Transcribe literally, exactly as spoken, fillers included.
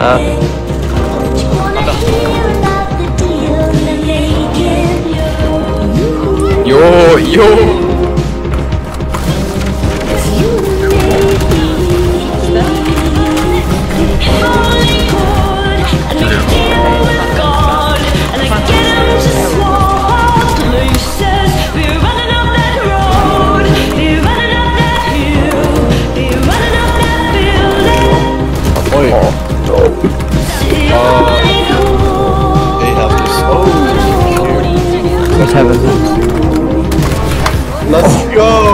Uh, Yo, yo! Oi. Oh, they have this. Oh, what happened? Let's go!